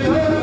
Hare Hare.